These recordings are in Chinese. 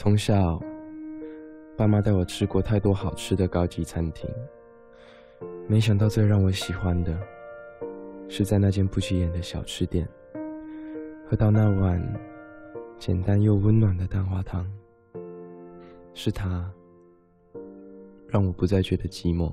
从小，爸妈带我吃过太多好吃的高级餐厅，没想到最让我喜欢的，是在那间不起眼的小吃店，喝到那碗简单又温暖的蛋花汤。是它，让我不再觉得寂寞。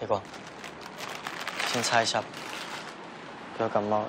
呢個先猜一下，佢咁咯。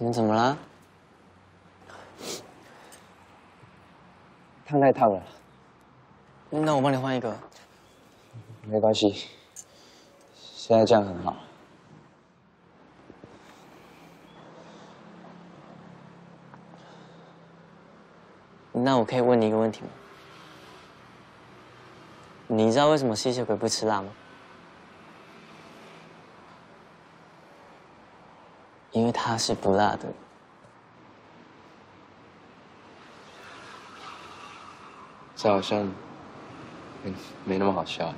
你怎么了？烫太烫了。那我帮你换一个。没关系，现在这样很好。 那我可以问你一个问题吗？你知道为什么吸血鬼不吃辣吗？因为它是不辣的。这好像没那么好笑。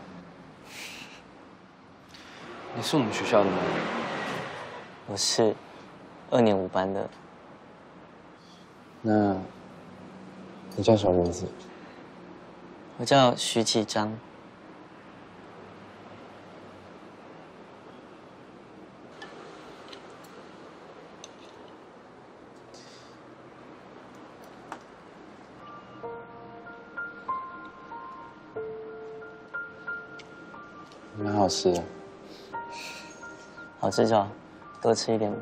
你是我们学校的吗？我是2年5班的。那。 你叫什么名字？我叫徐启章。蛮好吃的。好吃就好，多吃一点吧。